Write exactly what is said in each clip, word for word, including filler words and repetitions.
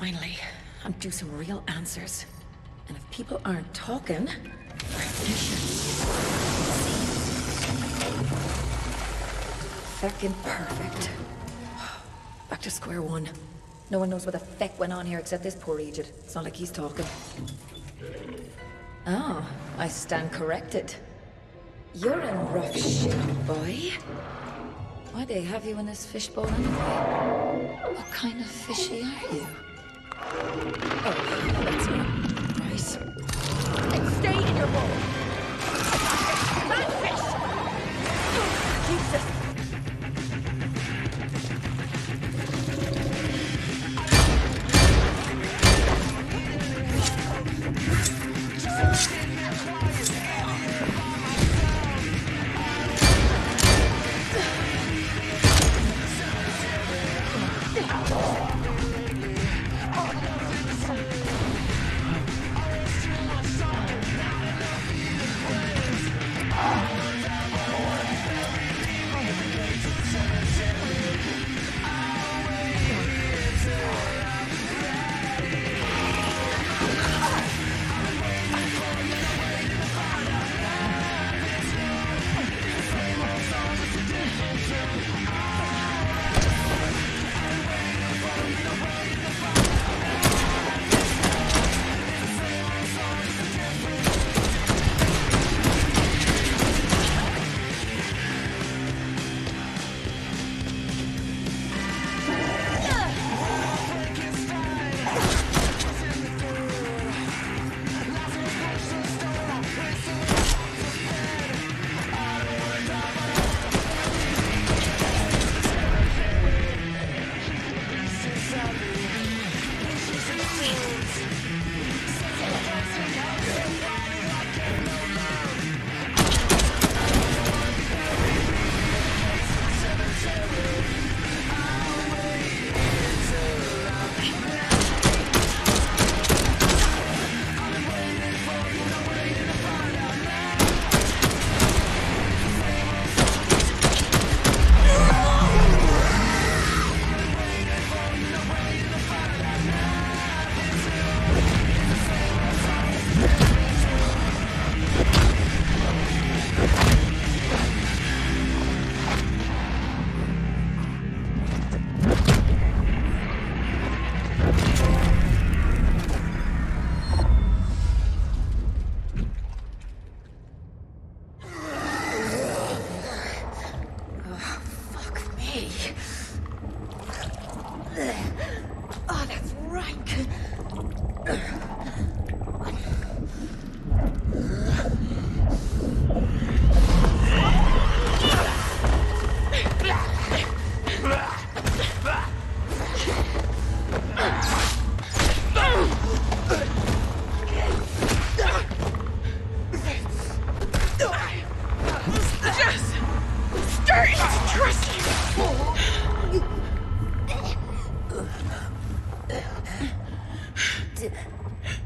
Finally, I'm due some real answers. And if people aren't talking, we're finished. Feckin' perfect. Back to square one. No one knows what the feck went on here except this poor idiot. It's not like he's talking. Oh, I stand corrected. You're in rough shape, boy. Why'd they have you in this fishbowl anyway? What kind of fishy are you? Oh, that's not nice. And stay in your bowl! Landfish! Oh, Jesus!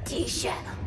T-shirt.